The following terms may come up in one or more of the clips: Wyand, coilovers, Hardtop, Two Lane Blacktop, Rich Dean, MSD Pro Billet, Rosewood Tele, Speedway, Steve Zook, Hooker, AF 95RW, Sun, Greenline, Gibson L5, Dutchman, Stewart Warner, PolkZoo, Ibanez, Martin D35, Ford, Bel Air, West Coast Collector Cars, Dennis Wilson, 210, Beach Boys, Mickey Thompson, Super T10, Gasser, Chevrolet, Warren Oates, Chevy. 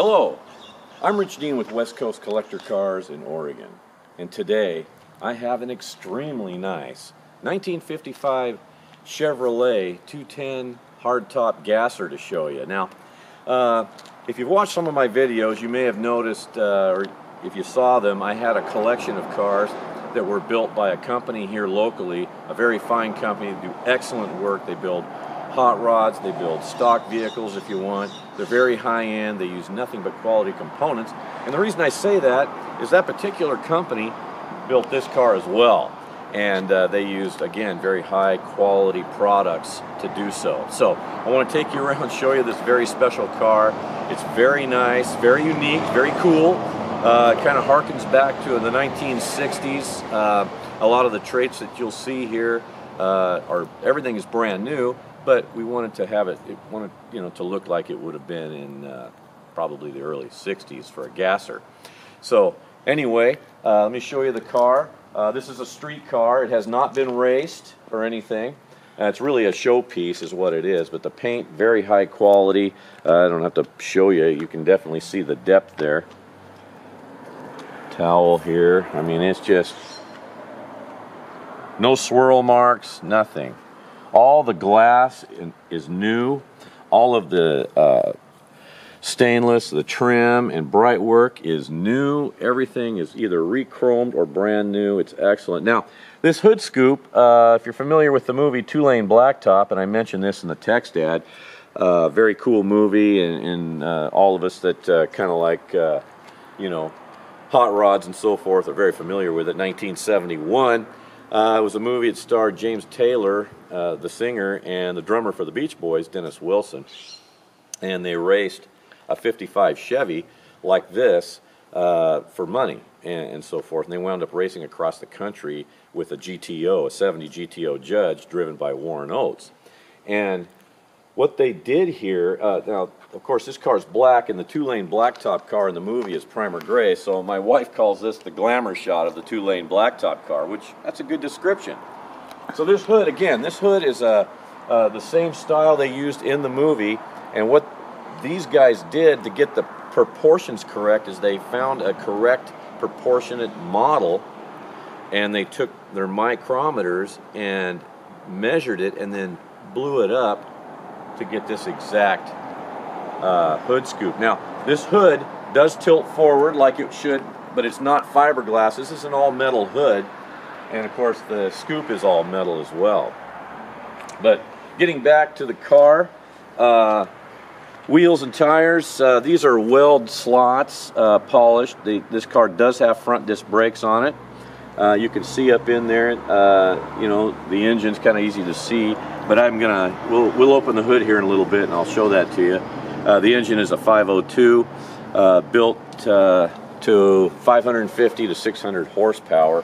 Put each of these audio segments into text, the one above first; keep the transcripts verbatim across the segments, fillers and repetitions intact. Hello, I'm Rich Dean with West Coast Collector Cars in Oregon, and today I have an extremely nice nineteen fifty-five Chevrolet two ten hardtop Gasser to show you. Now, uh, if you've watched some of my videos, you may have noticed, uh, or if you saw them, I had a collection of cars that were built by a company here locally, a very fine company. They do excellent work. They build hot rods, they build stock vehicles if you want. They're very high-end, they use nothing but quality components. And the reason I say that is that particular company built this car as well. And uh, they used, again, very high-quality products to do so. So I want to take you around and show you this very special car. It's very nice, very unique, very cool. Uh, kind of harkens back to the nineteen sixties. Uh, a lot of the traits that you'll see here uh, are, everything is brand new. But we wanted to have it, it wanted, you know, to look like it would have been in uh, probably the early sixties for a Gasser. So anyway, uh, let me show you the car. Uh, this is a street car. It has not been raced or anything. Uh, it's really a show piece is what it is, but the paint, very high quality. Uh, I don't have to show you. You can definitely see the depth there. Towel here. I mean, it's just no swirl marks, nothing. All the glass is new, all of the uh, stainless, the trim and bright work is new. Everything is either re-chromed or brand new. It's excellent. Now, this hood scoop, uh, if you're familiar with the movie Two Lane Blacktop, and I mentioned this in the text ad, uh, very cool movie, and, and uh, all of us that uh, kind of like, uh, you know, hot rods and so forth are very familiar with it, nineteen seventy-one. Uh, it was a movie that starred James Taylor, uh, the singer, and the drummer for the Beach Boys, Dennis Wilson. And they raced a fifty-five Chevy like this uh, for money and, and so forth. And they wound up racing across the country with a G T O, a seventy G T O Judge driven by Warren Oates. And what they did here, uh, now, of course, this car's black, and the two-lane blacktop car in the movie is primer gray, so my wife calls this the glamour shot of the two-lane blacktop car, which, that's a good description. So this hood, again, this hood is uh, uh, the same style they used in the movie, and what these guys did to get the proportions correct is they found a correct proportionate model, and they took their micrometers and measured it and then blew it up to get this exact uh, hood scoop. Now, this hood does tilt forward like it should, but it's not fiberglass. This is an all-metal hood, and of course the scoop is all-metal as well. But getting back to the car, uh, wheels and tires, uh, these are weld slots, uh, polished. The, this car does have front disc brakes on it. Uh, you can see up in there, uh, you know, the engine's kind of easy to see, but I'm gonna, we'll, we'll open the hood here in a little bit and I'll show that to you. Uh, the engine is a five oh two, uh, built uh, to five hundred fifty to six hundred horsepower.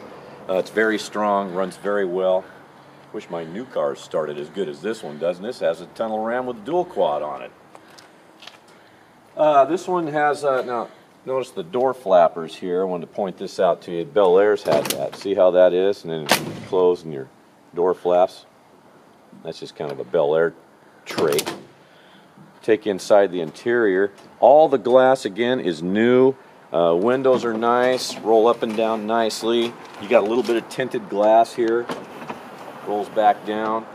Uh, it's very strong, runs very well. Wish my new cars started as good as this one does, and this has a tunnel ram with a dual quad on it. Uh, this one has, uh, now, notice the door flappers here. I wanted to point this out to you. Bel Air's had that. See how that is? And then it's closed and your door flaps. That's just kind of a Bel Air trait. Take inside the interior. All the glass, again, is new. Uh, windows are nice. Roll up and down nicely. You got a little bit of tinted glass here. Rolls back down.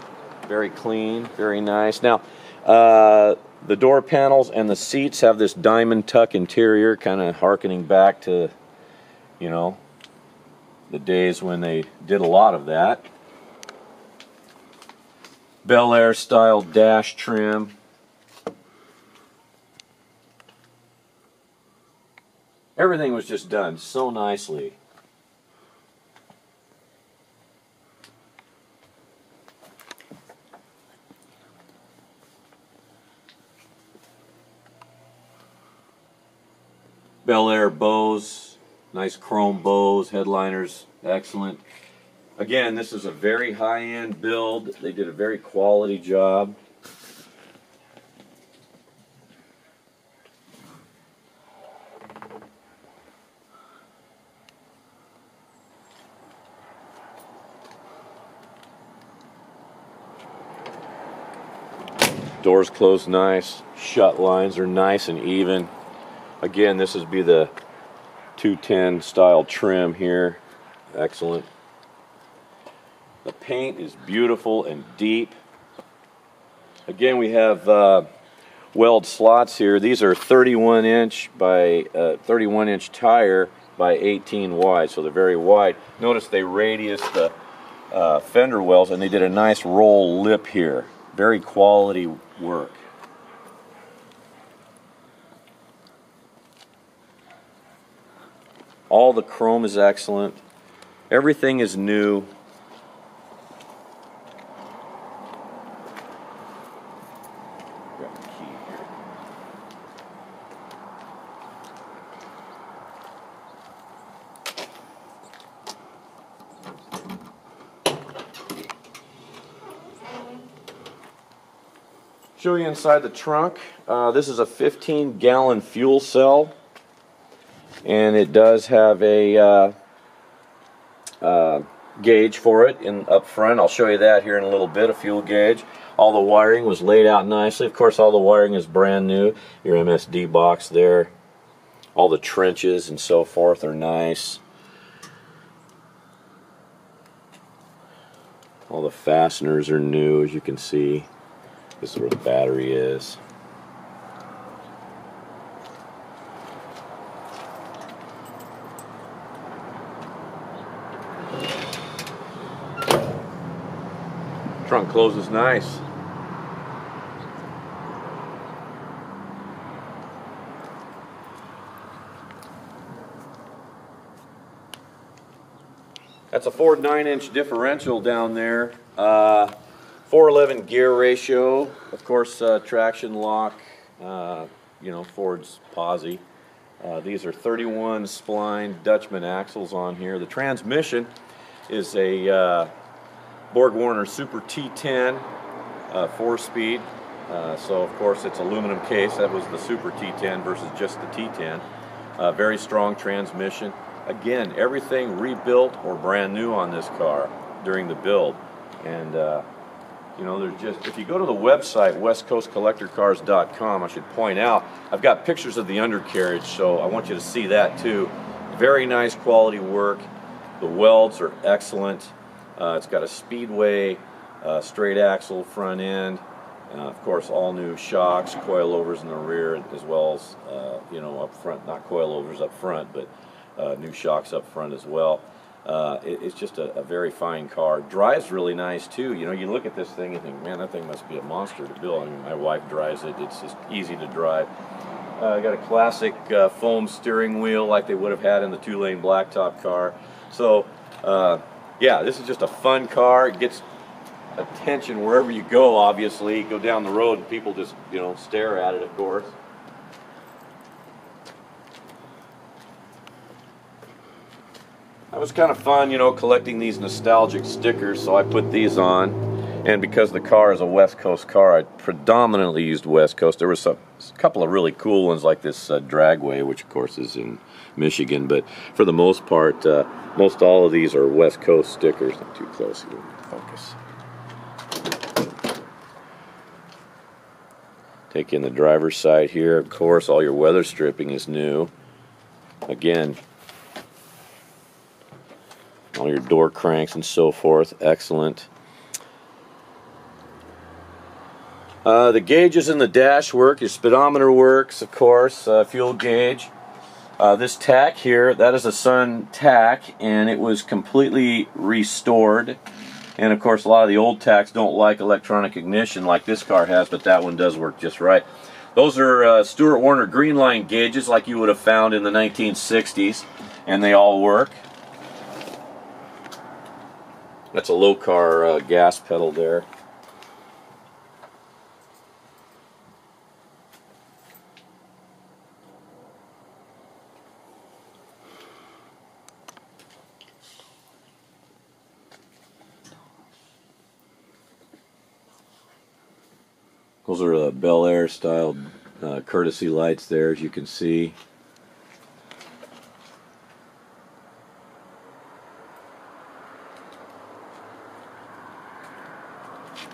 Very clean. Very nice. Now, uh, the door panels and the seats have this diamond tuck interior, kind of harkening back to, you know, the days when they did a lot of that. Bel Air style dash trim. Everything was just done so nicely. Bel Air bows, nice chrome bows, headliners, excellent. Again, this is a very high-end build. They did a very quality job. Doors close nice, shut lines are nice and even. Again, this would be the two ten style trim here. Excellent. The paint is beautiful and deep. Again, we have uh, weld slots here. These are thirty-one inch by uh, thirty-one inch tire by eighteen wide, so they're very wide. Notice they radius the uh, fender wells, and they did a nice roll lip here. Very quality work. All the chrome is excellent. Everything is new. Got the key here. Show you inside the trunk. Uh, this is a fifteen gallon fuel cell. And it does have a uh, uh, gauge for it in up front. I'll show you that here in a little bit, a fuel gauge. All the wiring was laid out nicely. Of course, all the wiring is brand new. Your M S D box there. All the trenches and so forth are nice. All the fasteners are new, as you can see. This is where the battery is. Trunk closes nice. That's a Ford nine inch differential down there. Uh, four eleven gear ratio. Of course, uh, traction lock, uh, you know, Ford's posi. Uh, these are thirty-one spline Dutchman axles on here. The transmission is a uh, Borg Warner Super T ten uh, four-speed, uh, so of course it's aluminum case. That was the Super T ten versus just the T ten. Uh, very strong transmission. Again, everything rebuilt or brand new on this car during the build. And uh, you know, they're just, if you go to the website west coast collector cars dot com, I should point out I've got pictures of the undercarriage, so I want you to see that too. Very nice quality work. The welds are excellent. Uh, it's got a Speedway uh, straight axle front end, uh, of course all new shocks, coilovers in the rear, as well as uh, you know, up front, not coilovers up front, but uh, new shocks up front as well. Uh, it, it's just a, a very fine car. Drives really nice too. You know, you look at this thing and think, man, that thing must be a monster to build. I mean, my wife drives it. It's just easy to drive. Uh, got a classic uh, foam steering wheel like they would have had in the Two Lane Blacktop car. So. Uh, Yeah, this is just a fun car. It gets attention wherever you go, obviously. Go down the road and people just, you know, stare at it, of course. That was kind of fun, you know, collecting these nostalgic stickers, so I put these on. And because the car is a West Coast car, I predominantly used West Coast. There were some, a couple of really cool ones like this uh, Dragway, which of course is in Michigan. But for the most part, uh, most all of these are West Coast stickers. Not too close here. Focus. Take in the driver's side here. Of course, all your weather stripping is new. Again, all your door cranks and so forth. Excellent. Uh, the gauges in the dash work, your speedometer works, of course, uh, fuel gauge. Uh, this tack here, that is a Sun tack, and it was completely restored. And of course, a lot of the old tacks don't like electronic ignition like this car has, but that one does work just right. Those are uh, Stewart Warner Greenline gauges like you would have found in the nineteen sixties, and they all work. That's a low car uh, gas pedal there. Those are the Bel Air style uh, courtesy lights there, as you can see.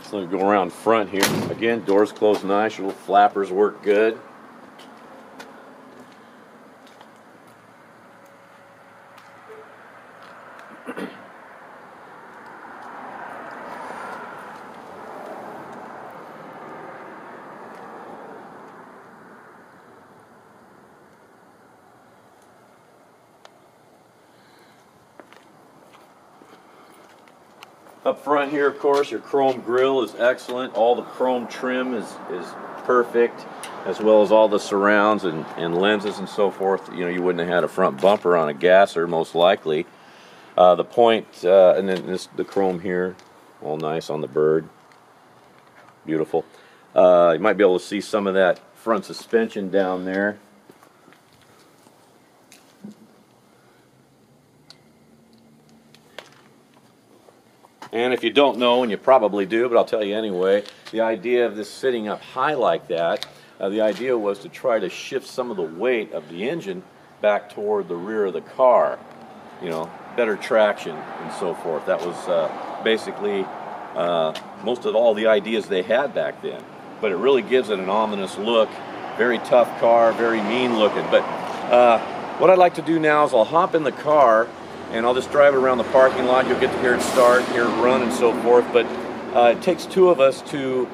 So let me go around front here. Again, doors closed nice, your little flappers work good. Up front here, of course, your chrome grille is excellent. All the chrome trim is, is perfect, as well as all the surrounds and, and lenses and so forth. You know, you wouldn't have had a front bumper on a Gasser, most likely. Uh, the point, uh, and then this, the chrome here, all nice on the bird. Beautiful. Uh, you might be able to see some of that front suspension down there. And if you don't know, and you probably do, but I'll tell you anyway, the idea of this sitting up high like that, uh, the idea was to try to shift some of the weight of the engine back toward the rear of the car. You know, better traction and so forth. That was uh, basically uh, most of all the ideas they had back then. But it really gives it an ominous look. Very tough car, very mean looking. But uh, what I'd like to do now is I'll hop in the car, and I'll just drive it around the parking lot. You'll get to hear it start, hear it run, and so forth. But uh, it takes two of us to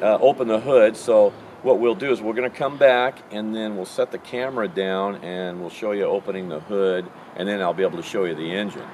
uh, open the hood. So what we'll do is we're going to come back, and then we'll set the camera down, and we'll show you opening the hood, and then I'll be able to show you the engine.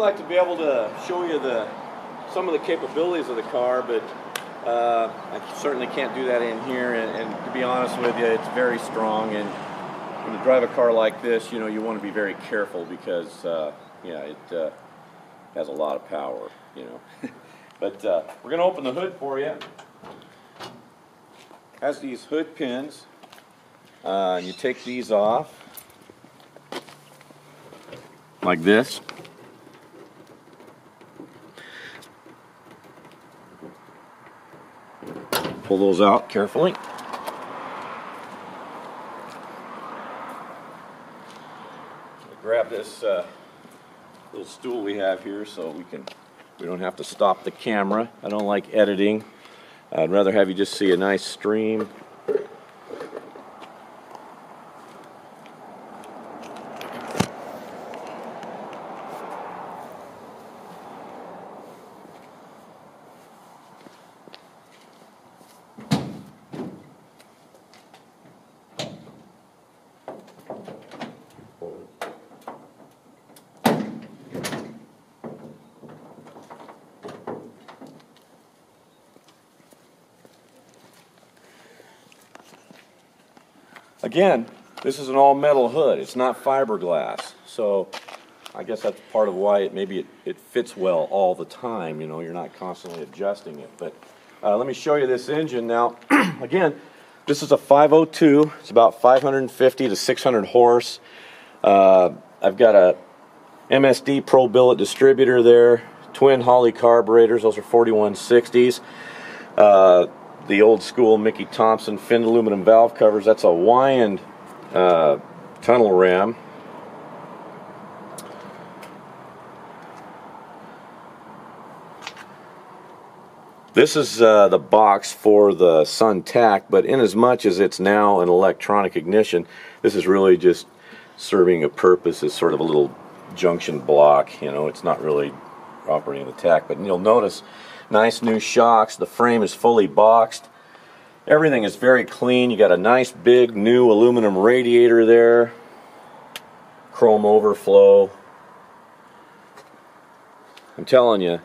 Like to be able to show you the some of the capabilities of the car, but uh, I certainly can't do that in here, and, and to be honest with you, it's very strong, and when you drive a car like this, you know, you want to be very careful because uh, yeah, it uh, has a lot of power, you know. But uh, we're gonna open the hood for you. It has these hood pins, uh, and you take these off like this. Pull those out carefully. Grab this uh, little stool we have here so we can we don't have to stop the camera. I don't like editing. I'd rather have you just see a nice stream. Again, this is an all-metal hood. It's not fiberglass, so I guess that's part of why it maybe it, it fits well all the time. You know, you're not constantly adjusting it. But uh, let me show you this engine now. Again, this is a five oh two. It's about five fifty to six hundred horse. Uh, I've got a M S D Pro Billet distributor there. Twin Holley carburetors. Those are forty-one sixties. Uh, the old school Mickey Thompson finned aluminum valve covers. That's a Wyand uh, tunnel ram. This is uh, the box for the Sun tack, but in as much as it's now an electronic ignition, this is really just serving a purpose as sort of a little junction block. You know, it's not really operating the tack, but you'll notice nice new shocks. The frame is fully boxed. Everything is very clean. You got a nice big new aluminum radiator there. Chrome overflow. I'm telling you,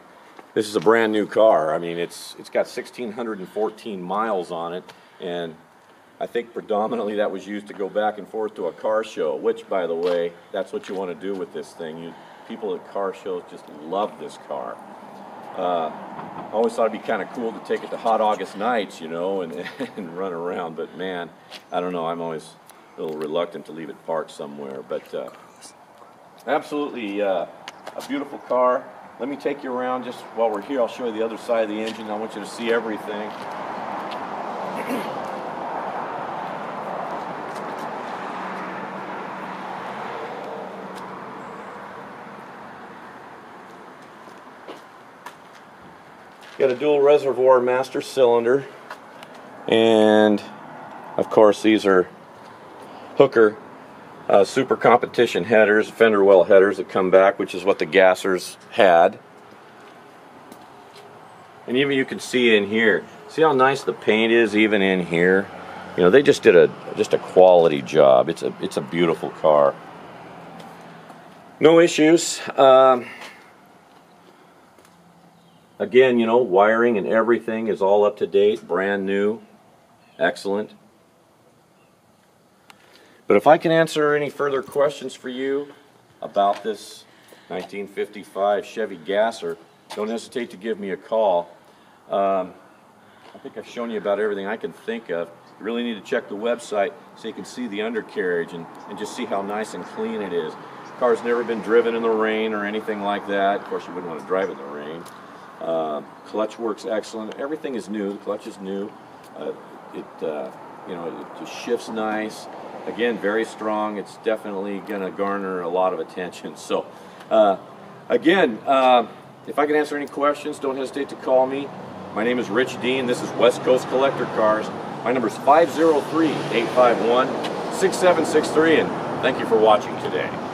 this is a brand new car. I mean, it's it's got one thousand six hundred fourteen miles on it, and I think predominantly that was used to go back and forth to a car show, which, by the way, that's what you want to do with this thing. You, people at car shows just love this car. Uh, I always thought it'd be kind of cool to take it to hot August nights, you know, and, and run around, but man, I don't know, I'm always a little reluctant to leave it parked somewhere, but uh, absolutely uh, a beautiful car. Let me take you around just while we're here. I'll show you the other side of the engine. I want you to see everything. Got a dual reservoir master cylinder. And of course, these are Hooker Uh, super competition headers, fender well headers that come back, which is what the Gassers had. And even you can see in here, see how nice the paint is even in here. You know, they just did a just a quality job. It's a it's a beautiful car. No issues. Um, again, you know, wiring and everything is all up to date, brand new, excellent. But if I can answer any further questions for you about this nineteen fifty-five Chevy Gasser, don't hesitate to give me a call. Um, I think I've shown you about everything I can think of. You really need to check the website so you can see the undercarriage and, and just see how nice and clean it is. The car's never been driven in the rain or anything like that. Of course, you wouldn't want to drive in the rain. Uh, clutch works excellent. Everything is new. The clutch is new. Uh, it, uh, you know, it, it shifts nice. Again, very strong. It's definitely going to garner a lot of attention. So, uh, again, uh, if I can answer any questions, don't hesitate to call me. My name is Rich Dean. This is West Coast Collector Cars. My number is five oh three, eight five one, six seven six three, and thank you for watching today.